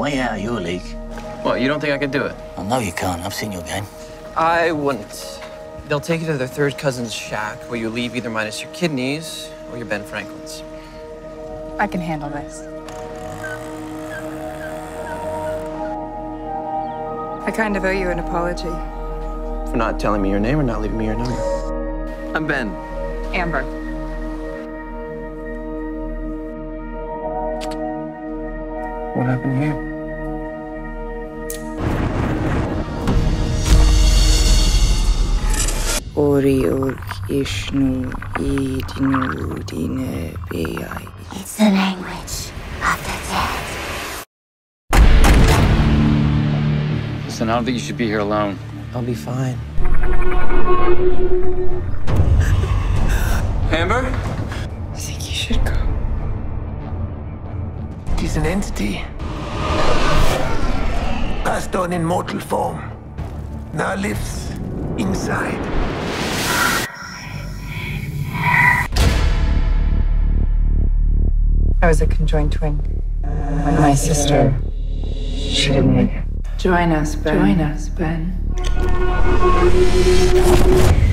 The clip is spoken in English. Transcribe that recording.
way out of your league. What, you don't think I could do it? I know you can't. I've seen your game. I wouldn't. They'll take you to their third cousin's shack, where you leave either minus your kidneys or your Ben Franklin's. I can handle this. I kind of owe you an apology. For not telling me your name or not leaving me your number. I'm Ben. Amber. What happened here? It's the language of the dead. Listen, I don't think you should be here alone. I'll be fine. Amber? I think you should go. She's an entity. Cast on in mortal form. Now lives inside. I was a conjoined twin. When my sister... She didn't make it. Join us, Ben. Join us, Ben.